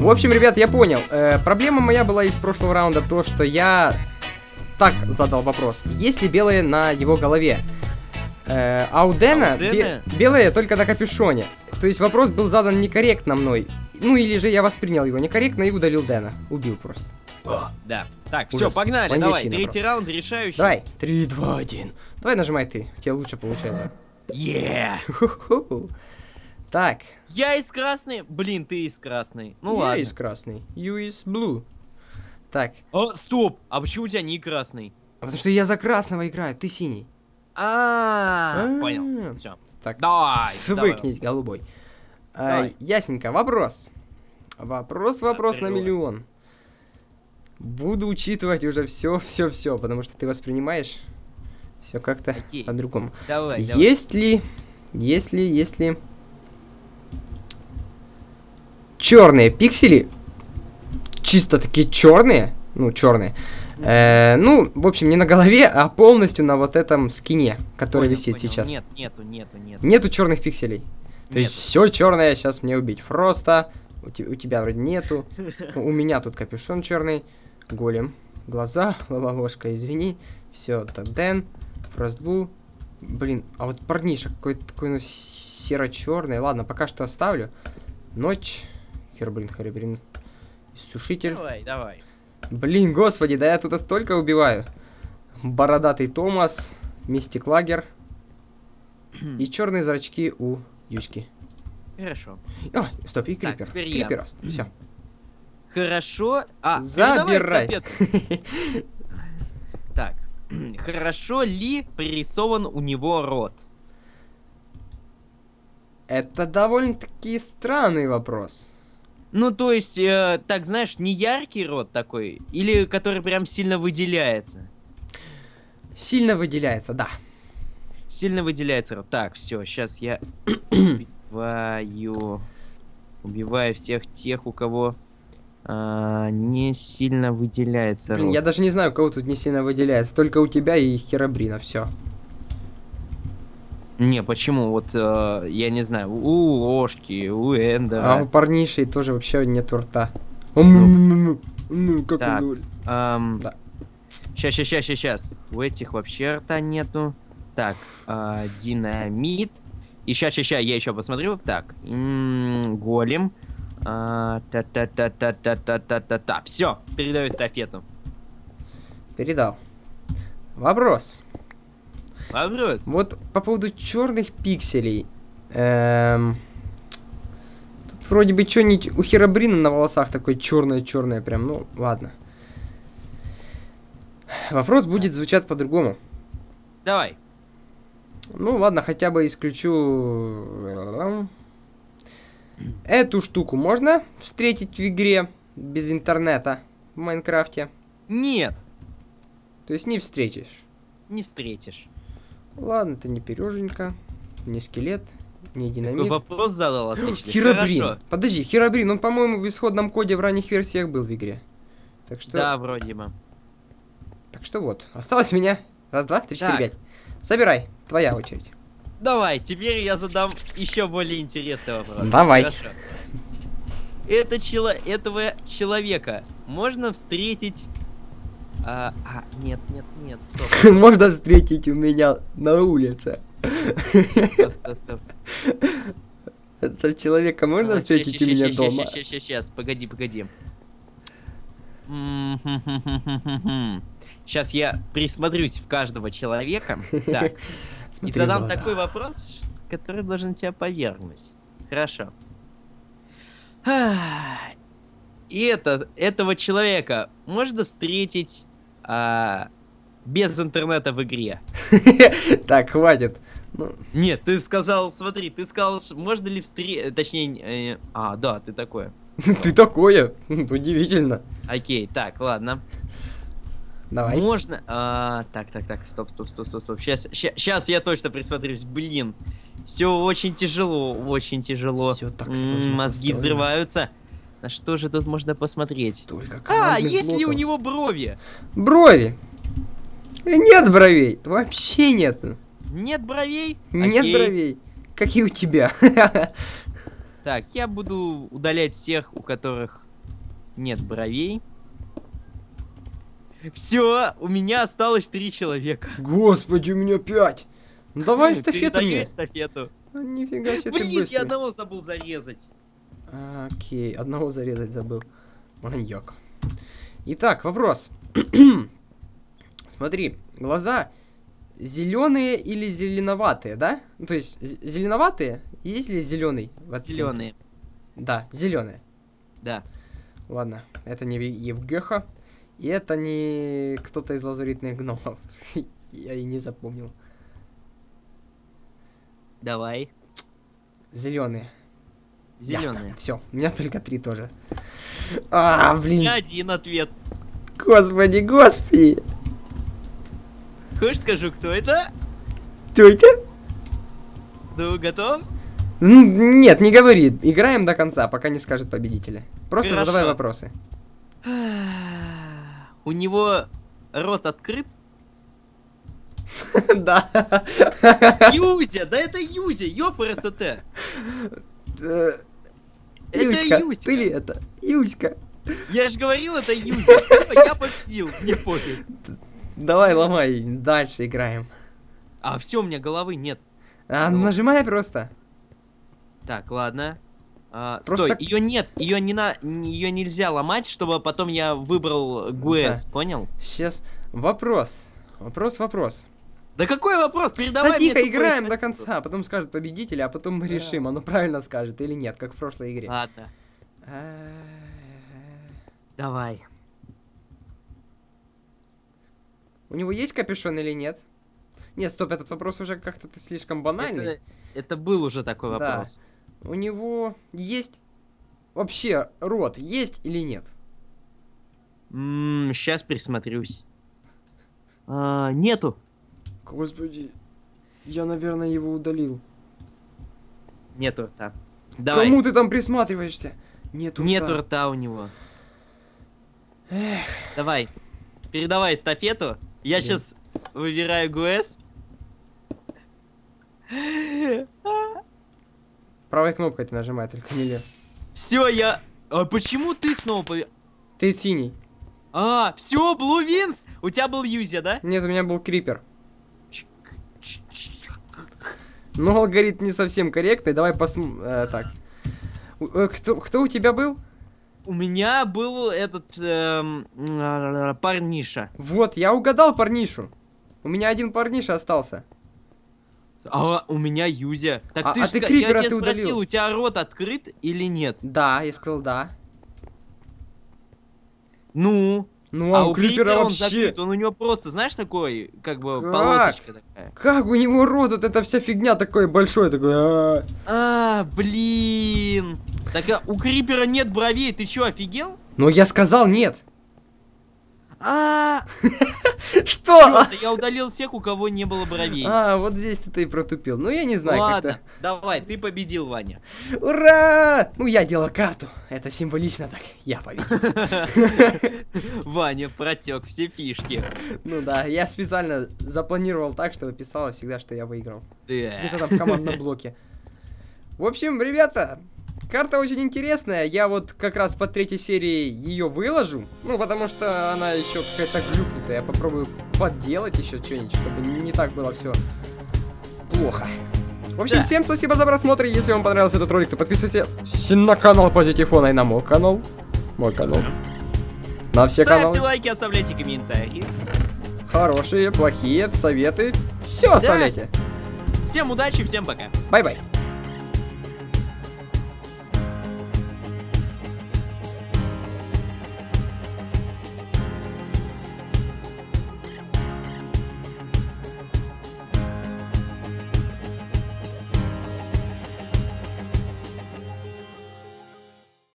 В общем, ребят, я понял. Проблема моя была из прошлого раунда то, что я так задал вопрос. Есть ли белые на его голове? А у Дэна белые только на капюшоне. То есть вопрос был задан некорректно мной. Ну или же я воспринял его некорректно и удалил Дэна. Убил просто. Да. Так, все, погнали, давай. Третий раунд, решающий. Давай. 3, 2, 1. Давай нажимай ты. У тебя лучше получается. Так. Я из красной. Блин, ты из красной. Ну ладно. Я из красной. You is blue. Так. О, стоп. А почему у тебя не красный? Потому что я за красного играю, ты синий. Понял. Все. Так. Давай. Свыкнись, голубой. Ясненько. Вопрос. Вопрос на миллион. Буду учитывать уже все, потому что ты воспринимаешь все как-то по-другому. Давай. Если черные пиксели, чисто такие черные, ну черные, ну в общем не на голове, а полностью на вот этом скине, который висит сейчас. Нет, нету черных пикселей. То есть все черное сейчас мне убить. Просто у тебя вроде нету. У меня тут капюшон черный. Голем, глаза, ловушка, извини. Все, так, Дэн, Фростбул. Блин, а вот парниша какой-то такой, ну, серо-черный. Ладно, пока что оставлю. Ночь. Херобрин. Сушитель. Давай. Блин, господи, да я тут столько убиваю. Бородатый Томас, Мистик Лагер. И черные зрачки у Ючки. Хорошо. О, стоп, и Крипер. Так, Крипер. Все. Хорошо. Забирай. Так. Хорошо ли пририсован у него рот? Это довольно-таки странный вопрос. Ну, то есть, так, знаешь, не яркий рот такой, или который прям сильно выделяется? Сильно выделяется, да. Сильно выделяется рот. Так, все, сейчас я убиваю всех тех, у кого... не сильно выделяется. Блин, я даже не знаю, у кого тут не сильно выделяется. Только у тебя и Херобрина, все. Не, почему? Вот я не знаю. У Ложки, у Эндера. А у парнишей тоже вообще нет рта. Ну, как он говорит. Сейчас. У этих вообще рта нету. Так, динамит. И сейчас, я еще посмотрю. Так, голем. Все, передаю эстафету. Передал. Вопрос. Вот по поводу черных пикселей. Тут вроде бы что-нибудь у Херобрина на волосах такое черное прям. Ну ладно. Вопрос будет звучать по-другому. Давай. Ну ладно, хотя бы исключу. Эту штуку можно встретить в игре без интернета в Майнкрафте? Нет. То есть не встретишь? Не встретишь. Ладно, это не переженька, не скелет, не динамит. Вопрос задал отлично. Херобрин. Хорошо. Подожди, Херобрин, он, по-моему, в исходном коде в ранних версиях был в игре. Так что... Да, вроде бы. Так что вот, осталось у меня 1, 2, 3, 4, 5. Собирай, твоя очередь. Давай, теперь я задам еще более интересный вопрос. Давай. Хорошо. Этого человека можно встретить... нет, стоп. Можно встретить у меня на улице. Стоп. Этого человека можно встретить у меня дома? Сейчас, погоди. Сейчас я присмотрюсь в каждого человека. Так. И задам такой вопрос, который должен тебя повергнуть. Хорошо. И этого человека можно встретить без интернета в игре. Так, хватит. Нет, ты сказал, смотри, ты сказал, можно ли встретить, точнее, да, ты такое. Ты такое? Удивительно. Окей, так, ладно. Давай. Можно... Так, стоп. Сейчас я точно присмотрюсь. Блин, все очень тяжело. Все так сложно. Мозги взрываются. На что же тут можно посмотреть? Есть ли у него брови? Брови? Нет бровей. Вообще нет. Нет бровей? Нет бровей. Как и у тебя. Так, я буду удалять всех, у которых нет бровей. Все, у меня осталось 3 человека. Господи, у меня 5. Ну давай эстафету мне. Эстафету. Ну, нифига себе. Блин, я одного забыл зарезать. Окей, одного зарезать забыл. Маньяк. Итак, вопрос. Смотри, глаза зеленые или зеленоватые, да? Ну, то есть зеленоватые, есть ли зеленый? Зеленые. Да, зеленые. Да. Ладно, это не Евгеха. И это не кто-то из лазуритных гномов. Я и не запомнил. Давай. Зеленые. Зеленые. Все, у меня только 3 тоже. А, блин. У меня 1 ответ. Господи, господи. Хочешь, скажу, кто это? Тетя? Ну, готов? Ну, нет, не говори. Играем до конца, пока не скажет победителя. Просто хорошо. Задавай вопросы. У него рот открыт? Да. Юзя, да это Юзя, ёпрст. Это Юзька. Ты ли это? Юзька. Я же говорил, это Юзя. Все, я победил, мне пофиг. Давай, ломай, дальше играем. А все, у меня головы нет. Нажимай просто. Так, ладно. Просто... Стой, ее нет, ее не на, ее нельзя ломать, чтобы потом я выбрал Гуэс, да. Понял? Сейчас вопрос. Да какой вопрос? Передавай. Да тихо, играем до конца, а потом скажет победитель, а потом мы решим, оно правильно скажет или нет, как в прошлой игре. Ладно. Давай. У него есть капюшон или нет? Нет, стоп, этот вопрос уже как-то слишком банальный. Это был уже такой вопрос. У него есть вообще рот, есть или нет? Сейчас присмотрюсь. Нету. Господи, я, наверное, его удалил. Нету, да. Давай. Кому ты там присматриваешься? Нету. Нету рта у него. Эх. Давай, передавай эстафету. Я сейчас выбираю ГУЭС. Правой кнопкой ты нажимай, только не лев. Все, я... А почему ты снова... Ты синий. А, все, Blue Wings! У тебя был Юзя, да? Нет, у меня был Крипер. Ну, алгоритм не совсем корректный, давай посмотрим... так. Кто у тебя был? У меня был этот... парниша. Вот, я угадал парнишу. У меня 1 парниша остался. А у меня Юзя. Так ты же Крипера, я тебя спросил, удалил. У тебя рот открыт или нет? Да, я сказал да. Ну а у Крипера он вообще... закрыт, он у него просто, знаешь, такой, как бы полосочка такая. Как у него рот, вот эта вся фигня такой большой, такой. Блин. Так у Крипера нет бровей, ты чё, офигел? Ну я сказал нет. Что? Я удалил всех, у кого не было бровей. А, вот здесь ты и протупил. Ну, я не знаю, как-то. Ладно, давай, ты победил, Ваня. Ура! Ну, я делал карту. Это символично так. Я победил. Ваня просек все фишки. Ну да, я специально запланировал так, чтобы писало всегда, что я выиграл. Где-то там в командном блоке. В общем, ребята... Карта очень интересная, я вот как раз по 3-й серии ее выложу, ну потому что она еще какая-то глюкнутая, я попробую подделать еще что-нибудь, чтобы не так было все плохо. В общем, всем спасибо за просмотр, если вам понравился этот ролик, то подписывайтесь на канал Поззитифона и на мой канал, на все каналы. Ставьте лайки, оставляйте комментарии. Хорошие, плохие, советы, все оставляйте. Всем удачи, всем пока. Бай-бай.